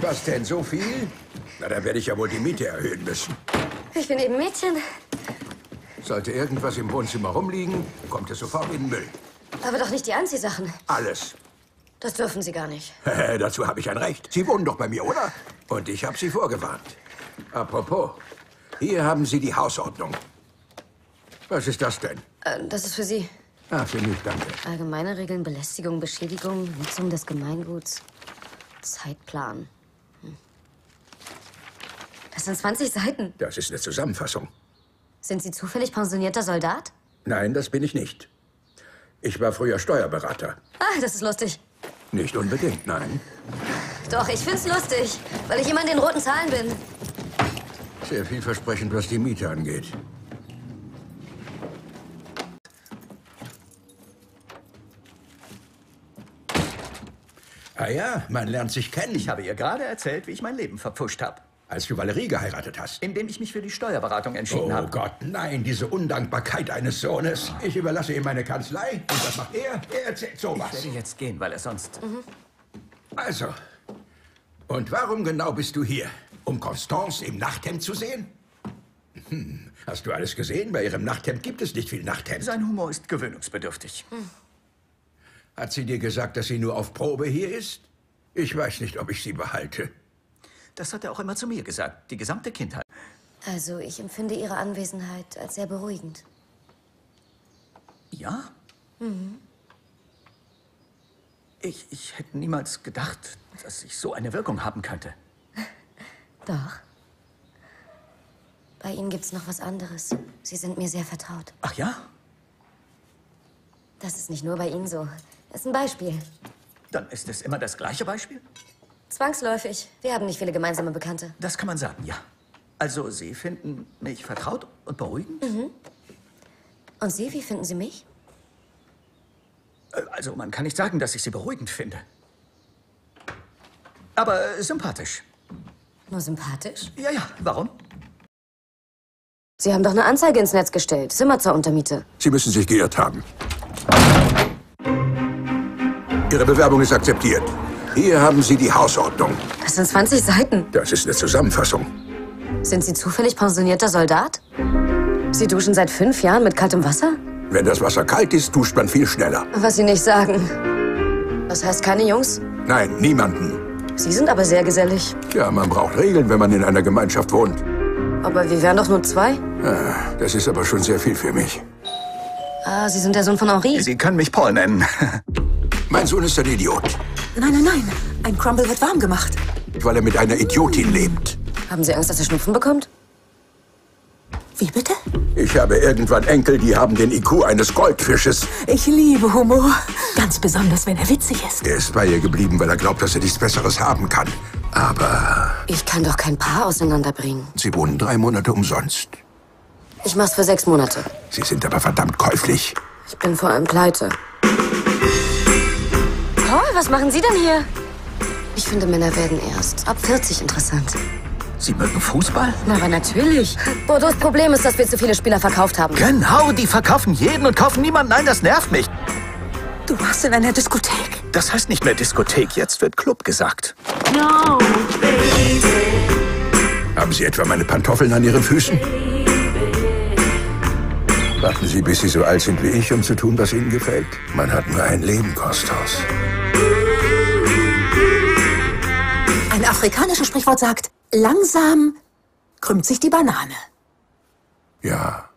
Was denn, so viel? Na, dann werde ich ja wohl die Miete erhöhen müssen. Ich bin eben Mädchen. Sollte irgendwas im Wohnzimmer rumliegen, kommt es sofort in den Müll. Aber doch nicht die Anziehsachen. Alles. Das dürfen Sie gar nicht. Dazu habe ich ein Recht. Sie wohnen doch bei mir, oder? Und ich habe Sie vorgewarnt. Apropos, hier haben Sie die Hausordnung. Was ist das denn? Das ist für Sie. Ah, für mich, danke. Allgemeine Regeln, Belästigung, Beschädigung, Nutzung des Gemeinguts, Zeitplan. Das sind 20 Seiten. Das ist eine Zusammenfassung. Sind Sie zufällig pensionierter Soldat? Nein, das bin ich nicht. Ich war früher Steuerberater. Ah, das ist lustig. Nicht unbedingt, nein. Doch, ich find's lustig, weil ich immer in den roten Zahlen bin. Sehr vielversprechend, was die Miete angeht. Ah ja, man lernt sich kennen. Ich habe ihr gerade erzählt, wie ich mein Leben verpfuscht habe. Als du Valerie geheiratet hast. Indem ich mich für die Steuerberatung entschieden habe. Oh Gott, nein, diese Undankbarkeit eines Sohnes. Ich überlasse ihm meine Kanzlei und was macht er? Er erzählt sowas. Ich werde jetzt gehen, weil er sonst... Mhm. Also, und warum genau bist du hier? Um Constance im Nachthemd zu sehen? Hm, hast du alles gesehen? Bei ihrem Nachthemd gibt es nicht viel Nachthemd. Sein Humor ist gewöhnungsbedürftig. Hm. Hat sie dir gesagt, dass sie nur auf Probe hier ist? Ich weiß nicht, ob ich sie behalte. Das hat er auch immer zu mir gesagt, die gesamte Kindheit. Also, ich empfinde Ihre Anwesenheit als sehr beruhigend. Ja? Mhm. Ich hätte niemals gedacht, dass ich so eine Wirkung haben könnte. Doch. Bei Ihnen gibt's noch was anderes. Sie sind mir sehr vertraut. Ach ja? Das ist nicht nur bei Ihnen so. Das ist ein Beispiel. Dann ist es immer das gleiche Beispiel? Zwangsläufig. Wir haben nicht viele gemeinsame Bekannte. Das kann man sagen, ja. Also, Sie finden mich vertraut und beruhigend? Mhm. Und Sie, wie finden Sie mich? Also, man kann nicht sagen, dass ich Sie beruhigend finde. Aber sympathisch. Nur sympathisch? Ja, ja. Warum? Sie haben doch eine Anzeige ins Netz gestellt. Zimmer zur Untermiete. Sie müssen sich geirrt haben. Ihre Bewerbung ist akzeptiert. Hier haben Sie die Hausordnung. Das sind 20 Seiten. Das ist eine Zusammenfassung. Sind Sie zufällig pensionierter Soldat? Sie duschen seit 5 Jahren mit kaltem Wasser? Wenn das Wasser kalt ist, duscht man viel schneller. Was Sie nicht sagen. Das heißt, keine Jungs? Nein, niemanden. Sie sind aber sehr gesellig. Ja, man braucht Regeln, wenn man in einer Gemeinschaft wohnt. Aber wir wären doch nur 2. Ah, das ist aber schon sehr viel für mich. Ah, Sie sind der Sohn von Henri. Sie können mich Paul nennen. Mein Sohn ist ein Idiot. Nein, nein, nein. Ein Crumble wird warm gemacht. Weil er mit einer Idiotin lebt. Haben Sie Angst, dass er Schnupfen bekommt? Wie bitte? Ich habe irgendwann Enkel, die haben den IQ eines Goldfisches. Ich liebe Humor. Ganz besonders, wenn er witzig ist. Er ist bei ihr geblieben, weil er glaubt, dass er nichts Besseres haben kann. Aber... Ich kann doch kein Paar auseinanderbringen. Sie wohnen 3 Monate umsonst. Ich mach's für 6 Monate. Sie sind aber verdammt käuflich. Ich bin vor allem pleite. Paul, was machen Sie denn hier? Ich finde, Männer werden erst ab 40 interessant. Sie mögen Fußball? Na, aber natürlich. Bodos Problem ist, dass wir zu viele Spieler verkauft haben. Genau, die verkaufen jeden und kaufen niemanden. Nein, das nervt mich. Du warst in einer Diskothek. Das heißt nicht mehr Diskothek, jetzt wird Club gesagt. No, baby. Haben Sie etwa meine Pantoffeln an Ihren Füßen? Warten Sie, bis Sie so alt sind wie ich, um zu tun, was Ihnen gefällt. Man hat nur ein Leben, Kosthaus. Ein afrikanisches Sprichwort sagt, langsam krümmt sich die Banane. Ja.